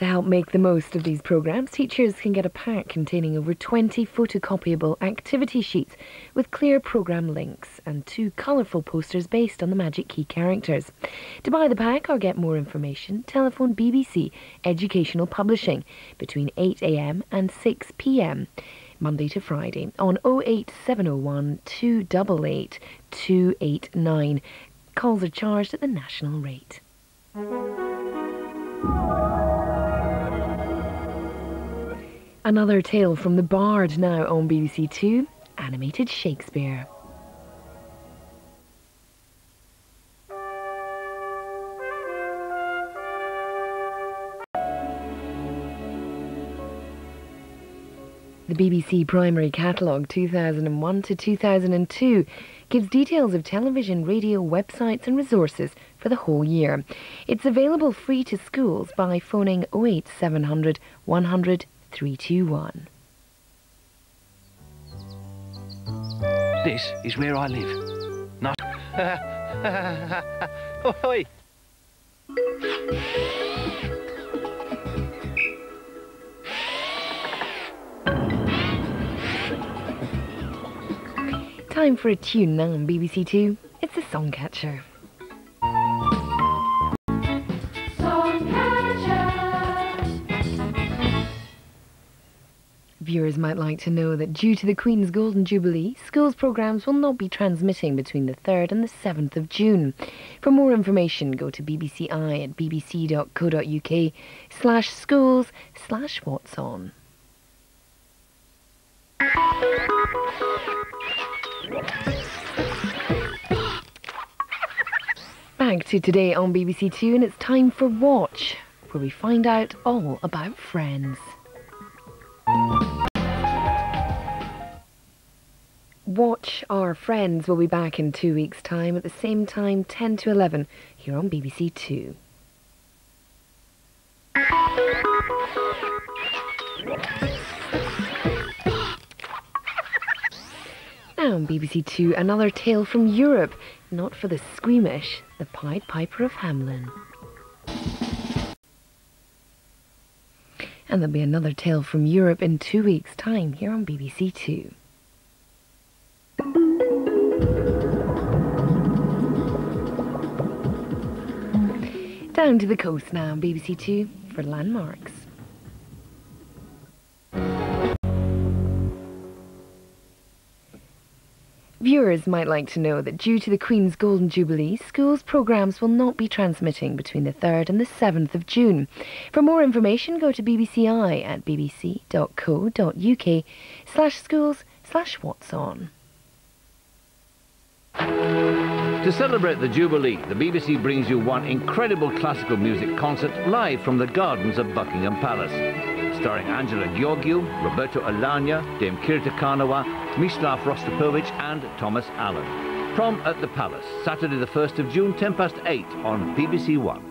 To help make the most of these programs, teachers can get a pack containing over 20 photocopiable activity sheets with clear program links and 2 colourful posters based on the Magic Key characters. To buy the pack or get more information, telephone BBC Educational Publishing between 8 a.m. and 6 p.m, Monday to Friday, on 08701 288 289. Calls are charged at the national rate. Another tale from the Bard now on BBC Two, animated Shakespeare. The BBC Primary Catalogue 2001 to 2002 gives details of television, radio, websites and resources for the whole year. It's available free to schools by phoning 08700 100 321. This is where I live. Not. Oi! Time for a tune now on BBC Two. It's the Songcatcher. Viewers might like to know that due to the Queen's Golden Jubilee, schools programmes will not be transmitting between the 3rd and the 7th of June. For more information, go to bbci at bbc.co.uk/schools/whatson. Back to today on BBC Two, and it's time for Watch, where we find out all about Friends. Watch Our Friends will be back in 2 weeks' time at the same time, 10 to 11, here on BBC Two. Now on BBC Two, another tale from Europe, not for the squeamish, the Pied Piper of Hamelin. And there'll be another tale from Europe in 2 weeks' time here on BBC Two. Down to the coast now on BBC Two for Landmarks. Viewers might like to know that due to the Queen's Golden Jubilee, schools' programmes will not be transmitting between the 3rd and the 7th of June. For more information, go to bbci at bbc.co.uk/schools/whatson. To celebrate the Jubilee, the BBC brings you one incredible classical music concert live from the gardens of Buckingham Palace, starring Angela Gheorghiu, Roberto Alagna, Dame Kiri Te Kanawa, Mstislav Rostropovich and Thomas Allen. Prom at the Palace, Saturday the 1st of June, 8:10 on BBC One.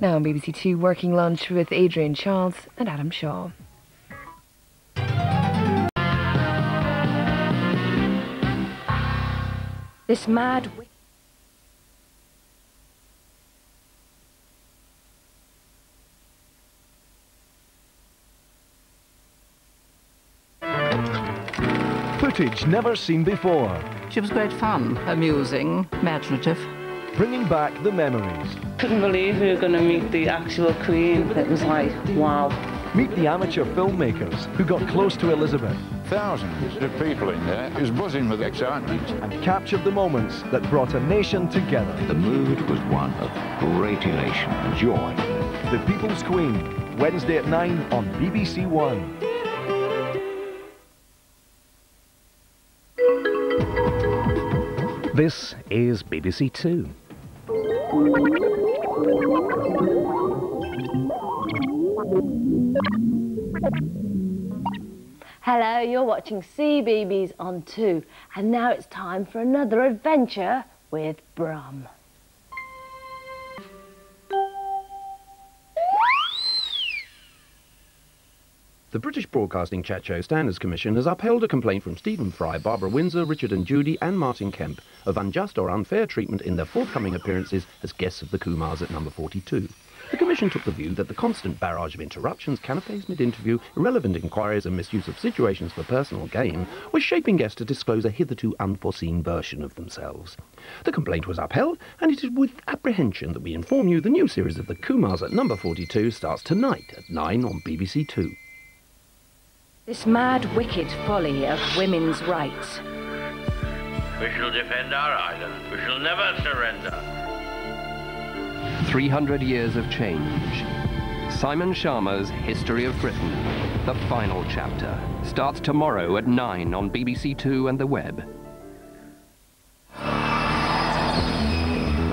Now on BBC Two, Working Lunch with Adrian Charles and Adam Shaw. This mad... Footage never seen before. She was great fun, amusing, imaginative. Bringing back the memories. Couldn't believe we were going to meet the actual Queen. It was like, wow. Meet the amateur filmmakers who got close to Elizabeth. Thousands of people in there. It was buzzing with excitement. And captured the moments that brought a nation together. The mood was one of great elation and joy. The People's Queen, Wednesday at 9 on BBC One. This is BBC Two. Hello, you're watching CBeebies on Two, and now it's time for another adventure with Brum. The British Broadcasting Chat Show Standards Commission has upheld a complaint from Stephen Fry, Barbara Windsor, Richard and Judy and Martin Kemp of unjust or unfair treatment in their forthcoming appearances as guests of the Kumars at number 42. The Commission took the view that the constant barrage of interruptions, canapés mid-interview, irrelevant inquiries and misuse of situations for personal gain was shaping guests to disclose a hitherto unforeseen version of themselves. The complaint was upheld, and it is with apprehension that we inform you the new series of the Kumars at number 42 starts tonight at 9 on BBC Two. This mad, wicked folly of women's rights. We shall defend our island. We shall never surrender. 300 years of change. Simon Sharma's History of Britain, the final chapter, starts tomorrow at 9 on BBC Two and the web.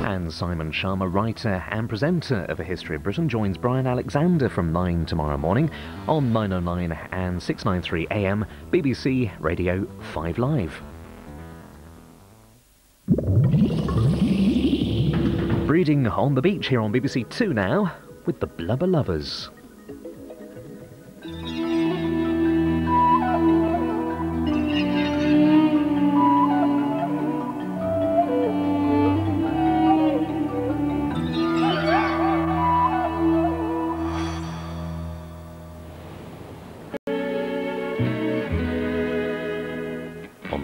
And Simon Sharma, writer and presenter of A History of Britain, joins Brian Alexander from 9 tomorrow morning on 909 and 693 AM, BBC Radio 5 Live. Breeding on the beach here on BBC Two now with the Blubber Lovers.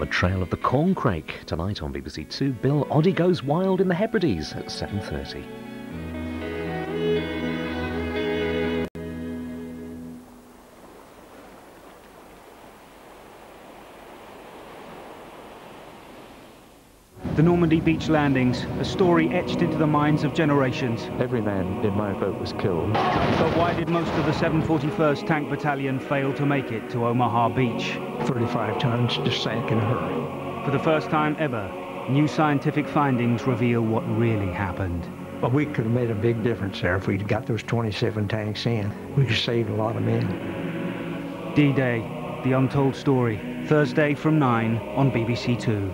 Trail of the Corncrake tonight on BBC Two. Bill Oddie goes wild in the Hebrides at 7:30. The Normandy beach landings, a story etched into the minds of generations. Every man in my boat was killed. But why did most of the 741st Tank Battalion fail to make it to Omaha Beach? 35 tons just sank in a hurry. For the first time ever, new scientific findings reveal what really happened. But we could have made a big difference there if we'd got those 27 tanks in. We could have saved a lot of men. D-Day, the untold story, Thursday from 9 on BBC Two.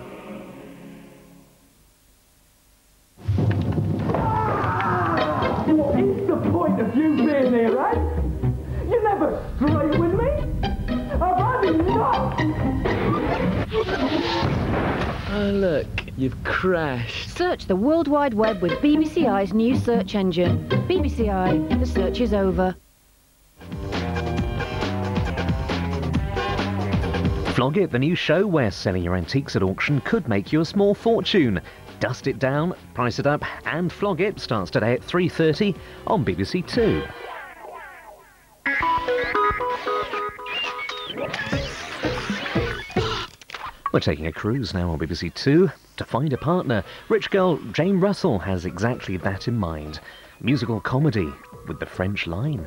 You've crashed. Search the World Wide Web with BBC I's new search engine. BBC I, the search is over. Flog It, the new show where selling your antiques at auction could make you a small fortune. Dust It Down, Price It Up and Flog It starts today at 3:30 on BBC Two. We're taking a cruise now on BBC Two to find a partner. Rich girl Jane Russell has exactly that in mind. Musical comedy with The French Line.